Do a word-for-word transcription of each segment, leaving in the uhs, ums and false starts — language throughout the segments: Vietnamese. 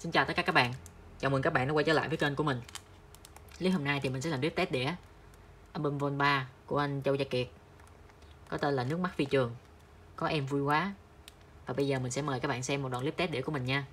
Xin chào tất cả các bạn, chào mừng các bạn đã quay trở lại với kênh của mình. Clip hôm nay thì mình sẽ làm clip test đĩa album vol ba của anh Châu Gia Kiệt, có tên là Nước Mắt Phi Trường, có Em Vui Quá. Và bây giờ mình sẽ mời các bạn xem một đoạn clip test đĩa của mình nha.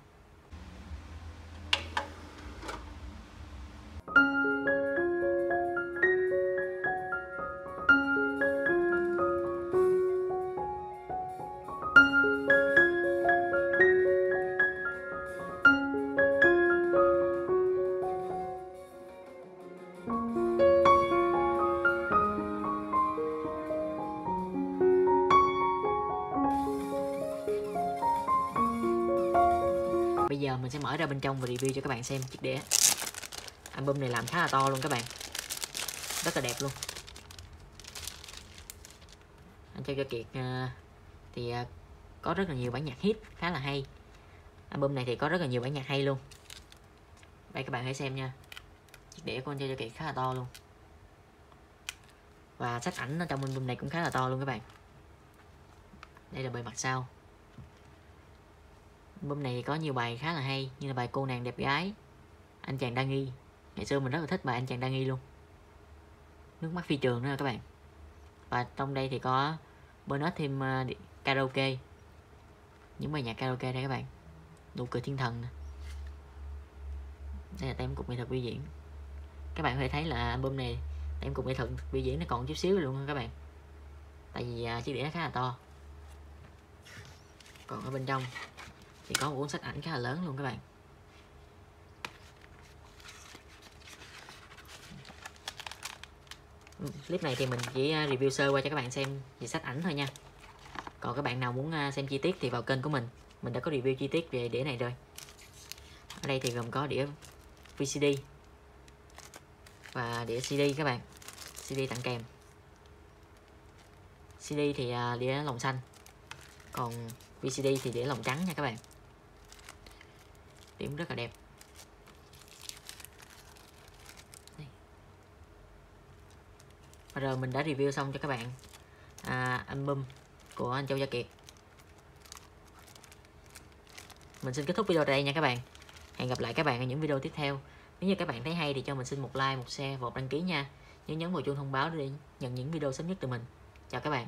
Bây giờ mình sẽ mở ra bên trong và review cho các bạn xem chiếc đĩa. Album này làm khá là to luôn các bạn, rất là đẹp luôn. Anh Châu Gia Kiệt thì có rất là nhiều bản nhạc hit khá là hay. Album này thì có rất là nhiều bản nhạc hay luôn. Đây các bạn hãy xem nha. Chiếc đĩa của anh Châu Gia Kiệt khá là to luôn. Và sách ảnh ở trong album này cũng khá là to luôn các bạn. Đây là bề mặt sau. Album này có nhiều bài khá là hay, như là bài Cô Nàng Đẹp Gái, Anh Chàng Đa Nghi. Ngày xưa mình rất là thích bài Anh Chàng Đa Nghi luôn. Nước Mắt Phi Trường nữa các bạn. Và trong đây thì có bonus thêm uh, karaoke, những bài nhạc karaoke đây các bạn. Nụ Cười Thiên Thần nè. Đây là tem cục nghệ thuật biểu diễn. Các bạn có thể thấy là album này tem cục nghệ thuật biểu diễn nó còn chút xíu luôn các bạn, tại vì uh, chiếc đĩa nó khá là to. Còn ở bên trong thì có một cuốn sách ảnh khá là lớn luôn các bạn. Clip này thì mình chỉ review sơ qua cho các bạn xem về sách ảnh thôi nha. Còn các bạn nào muốn xem chi tiết thì vào kênh của mình, mình đã có review chi tiết về đĩa này rồi. Ở đây thì gồm có đĩa vê xê đê và đĩa xê đê các bạn. xê đê tặng kèm. xê đê thì đĩa lòng xanh, còn vê xê đê thì để lòng trắng nha các bạn. Điểm rất là đẹp. Và rồi mình đã review xong cho các bạn à, album của anh Châu Gia Kiệt. Mình xin kết thúc video tại đây nha các bạn. Hẹn gặp lại các bạn ở những video tiếp theo. Nếu như các bạn thấy hay thì cho mình xin một like, một share và một đăng ký nha. Nhớ nhấn vào chuông thông báo để nhận những video sớm nhất từ mình. Chào các bạn.